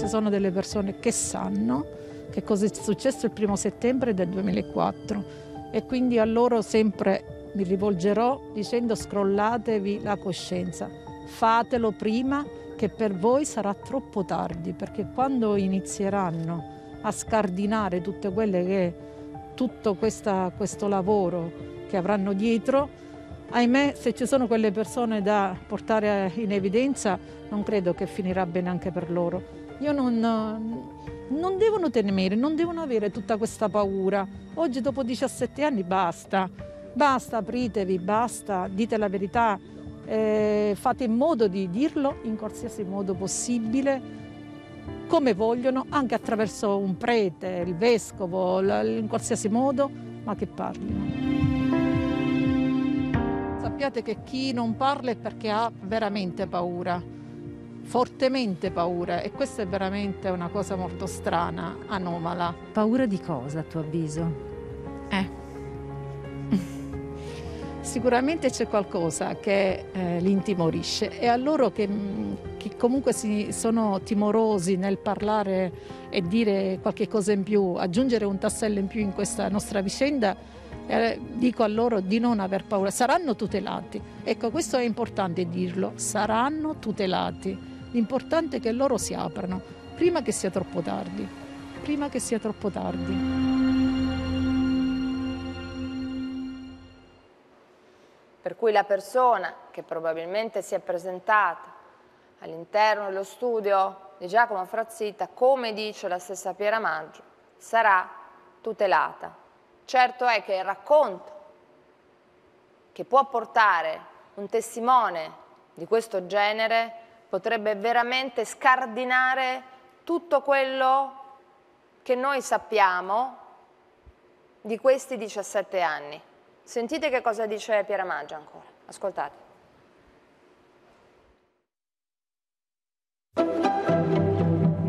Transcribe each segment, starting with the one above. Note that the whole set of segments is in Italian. ci sono delle persone che sanno che cosa è successo il 1° settembre del 2004 e quindi a loro sempre mi rivolgerò dicendo: scrollatevi la coscienza, fatelo prima che per voi sarà troppo tardi, perché quando inizieranno a scardinare tutte quelle che tutto questo lavoro che avranno dietro, ahimè, se ci sono quelle persone da portare in evidenza, non credo che finirà bene anche per loro. Io non devono temere, non devono avere tutta questa paura. Oggi dopo 17 anni basta, basta, apritevi, basta, dite la verità, fate in modo di dirlo in qualsiasi modo possibile, come vogliono, anche attraverso un prete, il vescovo, in qualsiasi modo, ma che parlino. Sappiate che chi non parla è perché ha veramente paura, fortemente paura, e questa è veramente una cosa molto strana, anomala. Paura di cosa, a tuo avviso? Sicuramente c'è qualcosa che li intimorisce, e a loro che comunque sono timorosi nel parlare e dire qualche cosa in più, aggiungere un tassello in più in questa nostra vicenda, dico a loro di non aver paura, saranno tutelati. Ecco, questo è importante dirlo, saranno tutelati. L'importante è che loro si aprano, prima che sia troppo tardi, prima che sia troppo tardi. Per cui la persona che probabilmente si è presentata all'interno dello studio di Giacomo Frazzitta, come dice la stessa Piera Maggio, sarà tutelata. Certo è che il racconto che può portare un testimone di questo genere potrebbe veramente scardinare tutto quello che noi sappiamo di questi 17 anni. Sentite che cosa dice Piera Maggio ancora, ascoltate.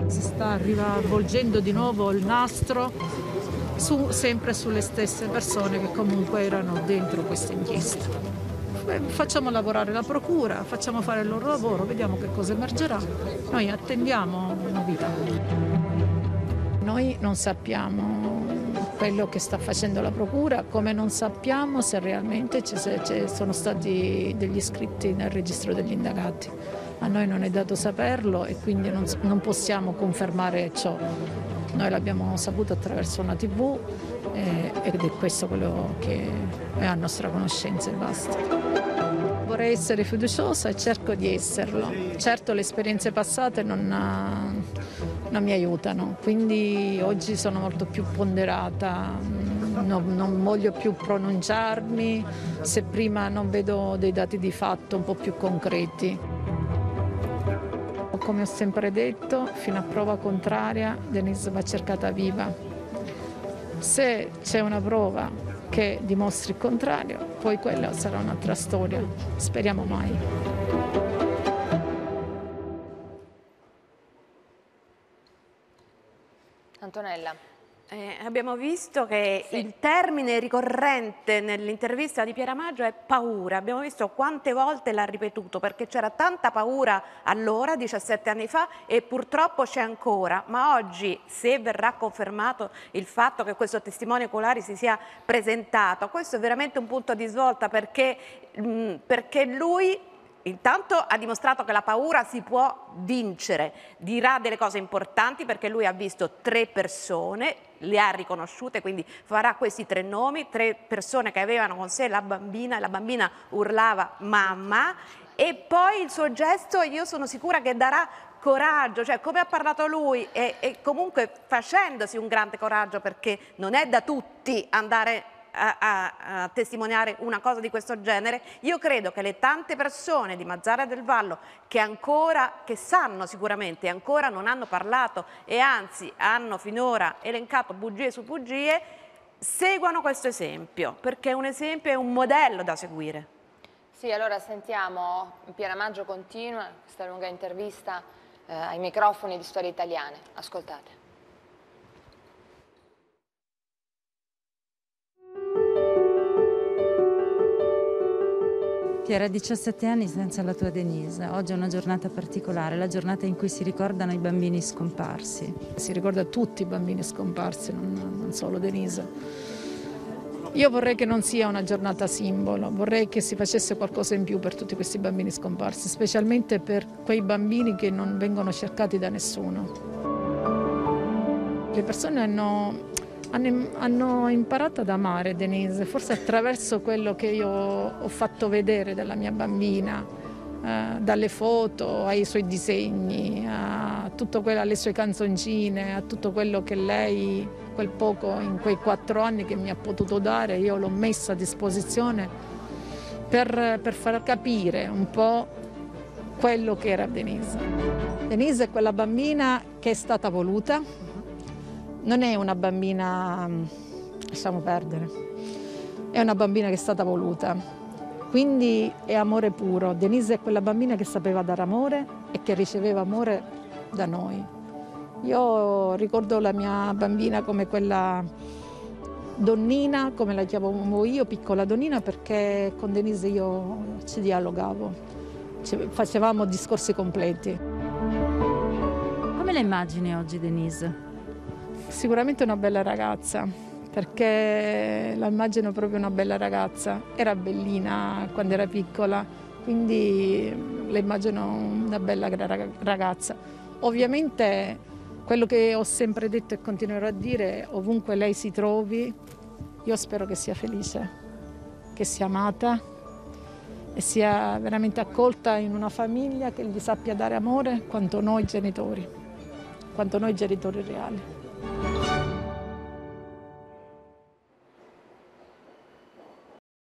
Si sta avvolgendo di nuovo il nastro sempre sulle stesse persone che comunque erano dentro questa inchiesta. Facciamo lavorare la procura, facciamo fare il loro lavoro, vediamo che cosa emergerà. Noi attendiamo novità. Noi non sappiamo quello che sta facendo la procura, come non sappiamo se realmente ci sono stati degli iscritti nel registro degli indagati. A noi non è dato saperlo e quindi non possiamo confermare ciò. Noi l'abbiamo saputo attraverso una TV ed è questo quello che è a nostra conoscenza e basta. Vorrei essere fiduciosa e cerco di esserlo. Certo, le esperienze passate non mi aiutano, quindi oggi sono molto più ponderata, non voglio più pronunciarmi se prima non vedo dei dati di fatto un po' più concreti. Come ho sempre detto, fino a prova contraria, Denise va cercata viva. Se c'è una prova che dimostri il contrario, poi quella sarà un'altra storia. Speriamo mai. Antonella. Abbiamo visto che il termine ricorrente nell'intervista di Piera Maggio è paura. Abbiamo visto quante volte l'ha ripetuto, perché c'era tanta paura allora, 17 anni fa, e purtroppo c'è ancora. Ma oggi, se verrà confermato il fatto che questo testimone oculare si sia presentato, questo è veramente un punto di svolta, perché lui intanto ha dimostrato che la paura si può vincere, dirà delle cose importanti, perché lui ha visto 3 persone, le ha riconosciute, quindi farà questi 3 nomi, 3 persone che avevano con sé la bambina, e la bambina urlava mamma, e poi il suo gesto io sono sicura che darà coraggio, cioè come ha parlato lui, e comunque facendosi un grande coraggio, perché non è da tutti andare a testimoniare una cosa di questo genere. Io credo che le tante persone di Mazzara del Vallo che sanno sicuramente e ancora non hanno parlato, e anzi hanno finora elencato bugie su bugie, seguano questo esempio, perché è un esempio, è un modello da seguire. Sì, allora sentiamo Piera Maggio continua questa lunga intervista ai microfoni di Storie Italiane, ascoltate. Piera, 17 anni senza la tua Denise. Oggi è una giornata particolare, la giornata in cui si ricordano i bambini scomparsi. Si ricorda tutti i bambini scomparsi, non solo Denise. Io vorrei che non sia una giornata simbolo, vorrei che si facesse qualcosa in più per tutti questi bambini scomparsi, specialmente per quei bambini che non vengono cercati da nessuno. Le persone hanno imparato ad amare Denise, forse attraverso quello che io ho fatto vedere della mia bambina, dalle foto ai suoi disegni, a tutto quello, alle sue canzoncine, a tutto quello che lei, quel poco in quei 4 anni che mi ha potuto dare, io l'ho messa a disposizione per far capire un po' quello che era Denise. Denise è quella bambina che è stata voluta, non è una bambina, lasciamo perdere, è una bambina che è stata voluta, quindi è amore puro. Denise è quella bambina che sapeva dare amore e che riceveva amore da noi. Io ricordo la mia bambina come quella donnina, come la chiamavo io, piccola donnina, perché con Denise io ci dialogavo, facevamo discorsi completi. Come la immagini oggi Denise? Sicuramente una bella ragazza, perché la immagino proprio una bella ragazza. Era bellina quando era piccola, quindi la immagino una bella ragazza. Ovviamente quello che ho sempre detto e continuerò a dire, ovunque lei si trovi, io spero che sia felice, che sia amata e sia veramente accolta in una famiglia che gli sappia dare amore quanto noi genitori reali.